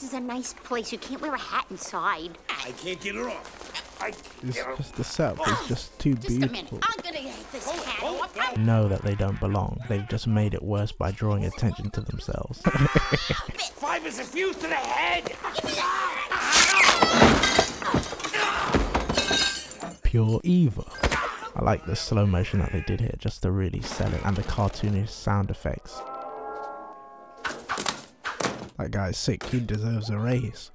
This is a nice place. You can't wear a hat inside. I can't get it off. It's just the setup is just too beautiful. I'm gonna get this hat off. Know that they don't belong. They've just made it worse by drawing attention to themselves. Five is a fuse to the head. Pure evil. I like the slow motion that they did here just to really sell it, and the cartoonish sound effects. That guy's sick, he deserves a raise.